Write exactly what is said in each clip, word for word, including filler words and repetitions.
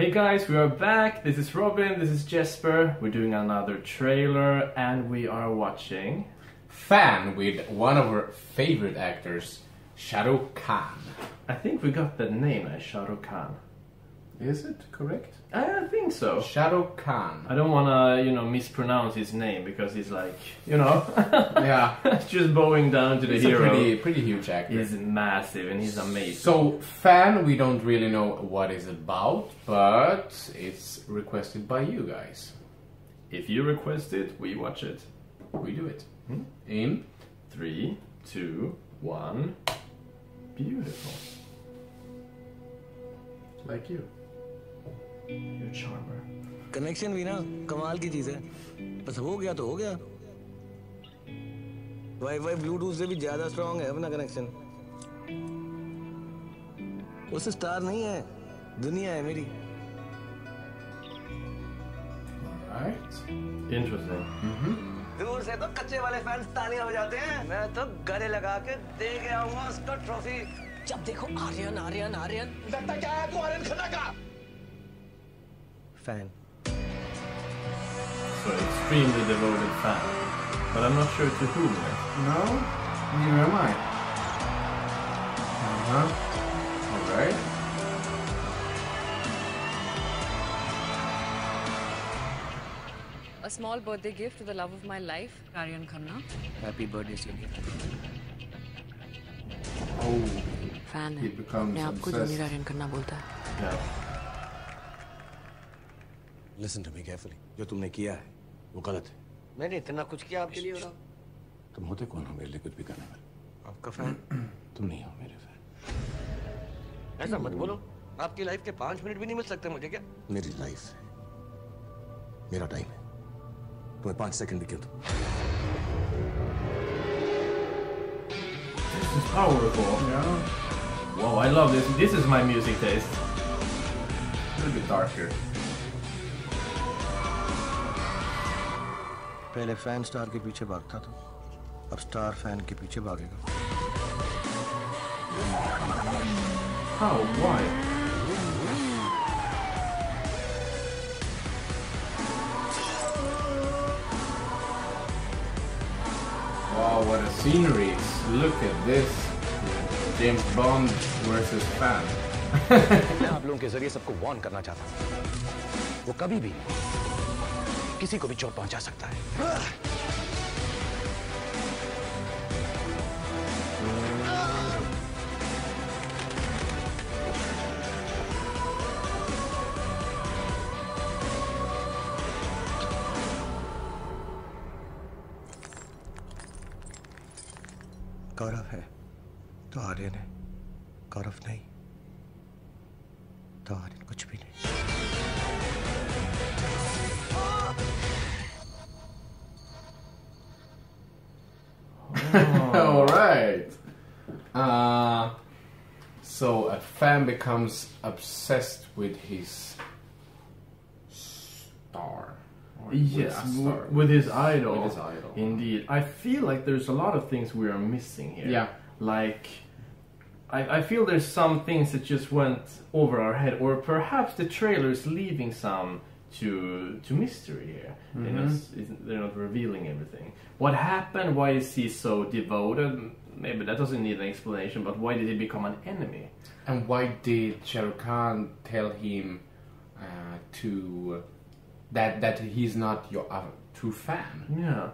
Hey guys, we are back. This is Robin, this is Jesper. We're doing another trailer and we are watching Fan with one of our favorite actors, Shah Rukh Khan. I think we got the name as Shah Rukh Khan. Is it correct? I think so. Shah Rukh Khan. I don't wanna, you know, mispronounce his name because he's like, you know, yeah, just bowing down to the he's hero. He's a pretty, pretty huge actor. He's massive and he's amazing. So, Fan, we don't really know what it's about, but it's requested by you guys. If you request it, we watch it. We do it. Hmm? In three, two, one. Beautiful. Like you. Your charmer. Connection भी ना कमाल की चीज है. बस हो गया तो हो गया. वाईफाई ब्लूटूथ से भी ज़्यादा स्ट्रॉंग है अपना कनेक्शन. उससे स्टार नहीं है, दुनिया है मेरी. Alright. Interesting. Mm-hmm. दूर से तो कच्चे वाले फैंस तालियां बजाते हैं. मैं तो गले लगा के दे गया हूँ उसको ट्रॉफी. जब देखो आर्यन आर्यन आर्यन. लगता क्या है तू आर्यन खन्ना का? Fan. So extremely devoted fan, but I'm not sure to whom. No, neither am I. Uh huh. All right. A small birthday gift to the love of my life, Aryan Khanna. Happy birthday, Shere Khan. Oh. Fan. He becomes obsessed. Yeah. Listen to me carefully. जो तुमने किया है, वो गलत है. मैंने इतना कुछ किया आपके लिए हो रहा? तुम होते कौन हो मेरे लिए कुछ भी करने वाले? आपका फैन? तुम नहीं हो मेरे फैन. ऐसा मत बोलो. आपकी लाइफ के पांच मिनट भी नहीं मिल सकते मुझे क्या? मेरी लाइफ है, मेरा टाइम है. तुम्हें पांच सेकंड भी क्यों दूँ? This is powerful. Yeah. Wow, I love this. This is my music taste. A little bit darker. पहले फैन स्टार के पीछे भागता था, अब स्टार फैन के पीछे भागेगा. How? Why? Wow, what a scenery! Look at this. James Bond versus Fan. मैं आप लोगों के जरिए सबको वार्न करना चाहता हूँ. वो कभी भी किसी को भी चोट पहुंचा सकता है. गौरव है तो आर्यन है, गौरव नहीं तो आर्यन कुछ भी नहीं. All right. Uh, so a fan becomes obsessed with his star. Or yes, with, star. With his idol. With his idol. Indeed. I feel like there's a lot of things we are missing here. Yeah. Like, I, I feel there's some things that just went over our head, or perhaps the trailer is leaving some to to mystery here. Mm-hmm. They're not, they're not revealing everything. What happened? Why is he so devoted? Maybe that doesn't need an explanation, but why did he become an enemy? And why did Shah Rukh Khan tell him uh, to that that he's not your uh, true fan? Yeah.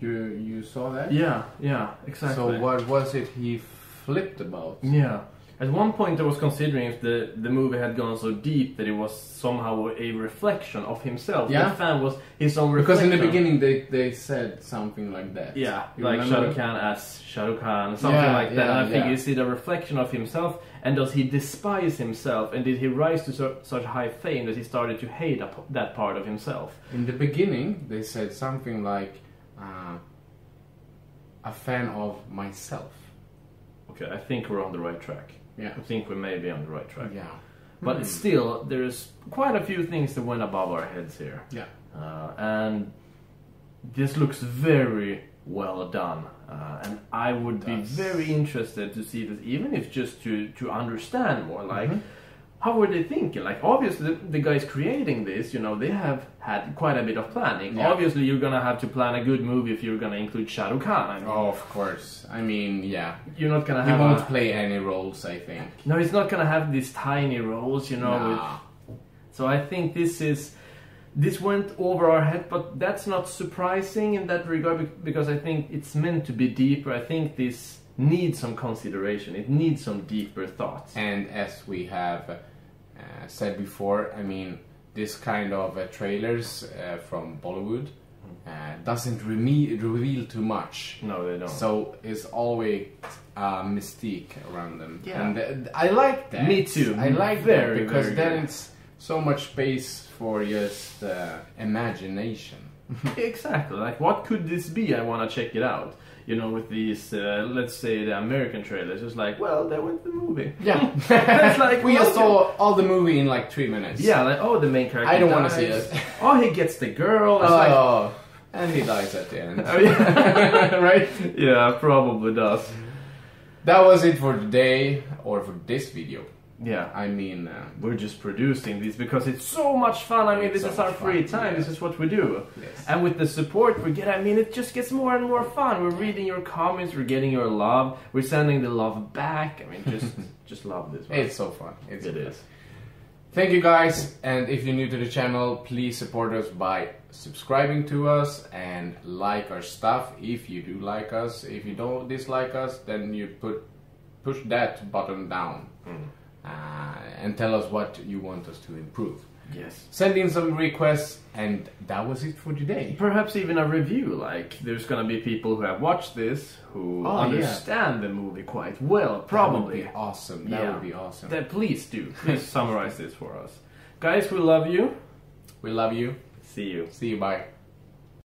You you saw that? Yeah, yeah, exactly. So what was it he flipped about? Yeah. At one point I was considering if the, the movie had gone so deep that it was somehow a reflection of himself. Yeah. The fan was his own reflection. Because in the beginning they, they said something like that. Yeah, you like Shah Rukh Khan as Shah Rukh Khan, something yeah, like that. Yeah, I think yeah. Is it a reflection of himself, and does he despise himself, and did he rise to so, such high fame that he started to hate a, that part of himself? In the beginning they said something like, uh, a fan of myself. Okay, I think we're on the right track. Yeah. I think we may be on the right track. Yeah. But mm-hmm. still, there's quite a few things that went above our heads here. Yeah. Uh, and this looks very well done. Uh, and I would be very interested to see this, even if just to, to understand more. Like, mm-hmm. how were they thinking? Like, obviously, the, the guys creating this, you know, they have had quite a bit of planning. Yeah. Obviously, you're gonna have to plan a good movie if you're gonna include Shah Rukh Khan. I mean, oh, of course. I mean, yeah. You're not gonna have... He won't a... play any roles, I think. No, he's not gonna have these tiny roles, you know. Nah. With... So I think this is... This went over our head, but that's not surprising in that regard, because I think it's meant to be deeper. I think this needs some consideration. It needs some deeper thoughts. And as we have uh, said before, I mean, this kind of uh, trailers uh, from Bollywood uh, doesn't re reveal too much. No, they don't. So it's always uh, mystique around them. Yeah. And uh, I like that. Me too. I like that, because very then good. It's so much space for just uh, imagination. Exactly. Like, what could this be? I want to check it out. You know, with these, uh, let's say, the American trailers, it's like, well, there went the movie. Yeah. It's like, we just saw all the movie in like three minutes. Yeah, like, oh, the main character I don't want to see it. Oh, he gets the girl. It's oh, like, oh, and he dies at the end. Oh, yeah. Right? Yeah, probably does. That was it for today, or for this video. Yeah, I mean, uh, we're just producing this because it's so much fun. I mean, this so is our free fun. time. Yeah. This is what we do. Yes. And with the support we get, I mean, it just gets more and more fun. We're reading your comments, we're getting your love, we're sending the love back. I mean, just just love this one. It's so fun. It's it so is. Fun. Thank you, guys. And if you're new to the channel, please support us by subscribing to us and like our stuff. If you do like us, if you don't dislike us, then you put push that button down. Mm. Uh, and tell us what you want us to improve. Yes. Send in some requests, and that was it for today. Perhaps even a review. Like, there's gonna be people who have watched this who oh, understand yeah. the movie quite well. Probably. That would be awesome. That yeah. would be awesome. Then please do. Please summarize this for us, guys. We love you. We love you. See you. See you. Bye.